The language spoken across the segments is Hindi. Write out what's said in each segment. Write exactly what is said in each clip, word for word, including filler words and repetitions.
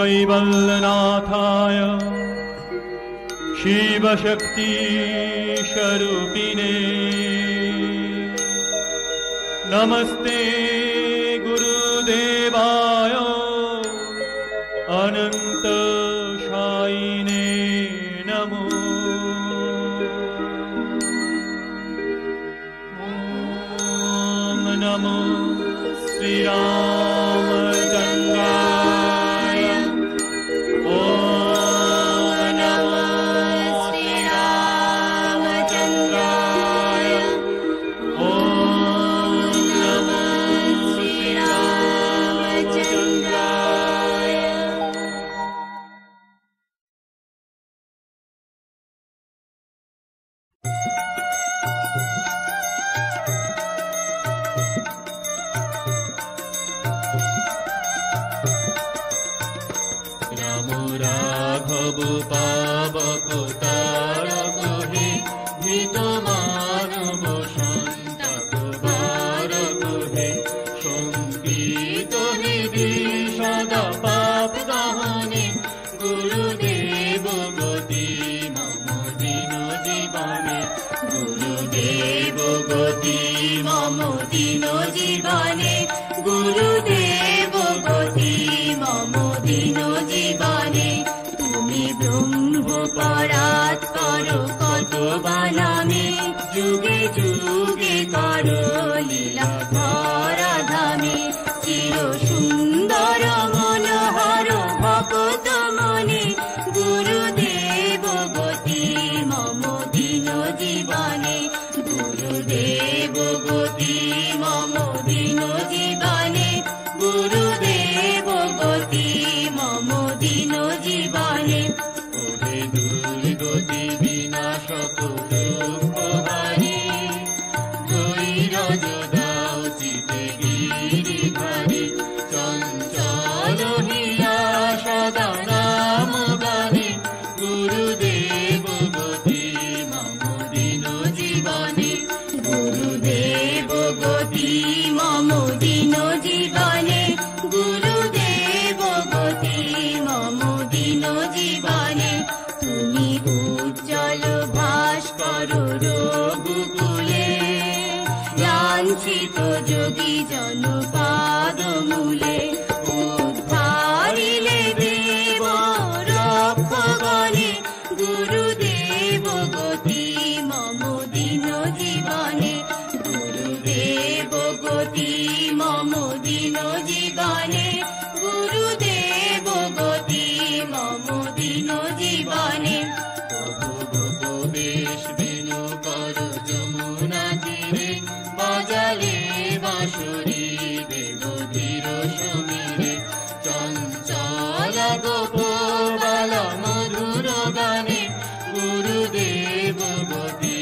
कैवल्यनाथाय शिवशक्ति स्वरूपिणे नमस्ते गुरुदेवाय अनंत शायिने नमो ओम नमो श्रीराम दीनो जीवने गुरुदेव गति मम दीनो जीवने तुमी ब्रह्मपरात् करो कतोबा नामे जुगे जुगे करो लीला परधामे चिर सुंदर मनोहर भक्त मने गुरुदेव गति मम दीनो जीवने गुरुदेव गति मम दीनो जीवने गुरुदेव गति मम दीनो जीवने ओरे दुर्गति विनाश कुतुपहारी गौर जदाचिते गिरिधारी चंचल हिया सदा नाम गाने गुरुदेव गति मम दीनो जीवने गुरुदेव गति मम दीनो जीवने गुरुदेव गति मम दीनो जीवने तुमी उज्जवल भास्कर रघुकुले लांछित जोगी जन पाद मूले उद्धारिले देव रक्षगणे गुरुदेव गति मम दीनो जीवने गुरुदेव गति मम दीनो जीवने गुरुदेव गति मम दीनो जीवने उपदेश बिनु कर जमुना तीरे बजाले बांसुरी बेनु धीर समीरे चंचल गोपाल मधुर गाने गुरुदेव गति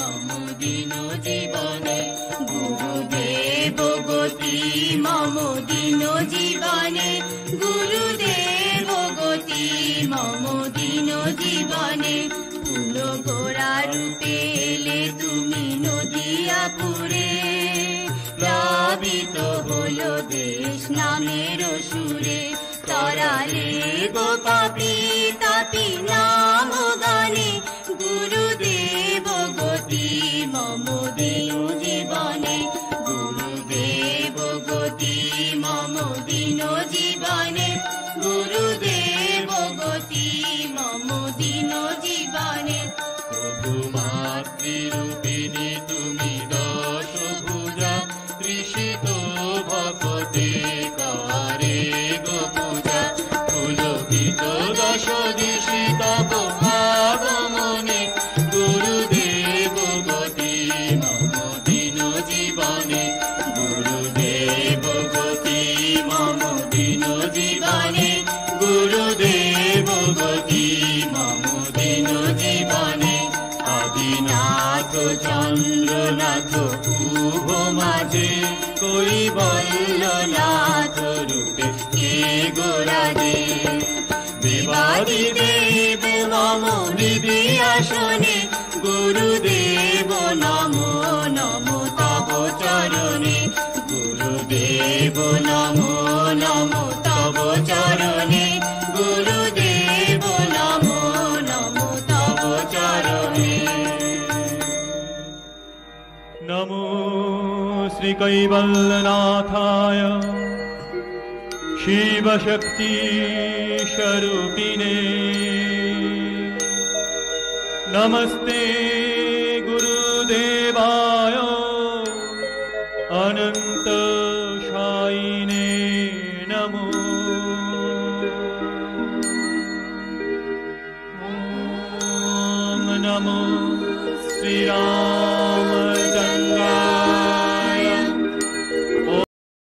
मम दीनो जीवने गुरुदेव गति मम दीनो जीवने गुरुदेव गति मम दीनो जीवने फूल गोरा रूपे ले तुमी नदिया पुरे प्लावित होलो देश नामेर सुरे तराले गो कापी तापी नाम गाने गुरुदेव गति मम दीनो जीवने गुरुदेव गति मम दीनो जीवने गुरुदेव गति मम दीनो जीवने मातृरूपिणी तुमी दश भुजा त्रिषित भक्ति करे गो पूजा पुलकित दश दिशित भाव मने गुरुदेव गति मम दीनो जीवने गुरुदेव गति मम दीनो जीवने गुरुदेव गति मम दीनो जीवने आदिनाथ चंद्रनाथ पूर्व माझे कोई बल्लनाथ रूपे के गोराजे देवादि देव मम निधि आसने गुरुदेव नमो नमो तव चरणे गुरुदेव नमो नमो तव चरणे गुरुदेव नमो नमो तव चरणे नमो श्री कैवल्यनाथाय शिवशक्ति स्वरूपिणे नमस्ते गुरुदेवाय अनंत शायिने नमो ओम नमो श्री राम।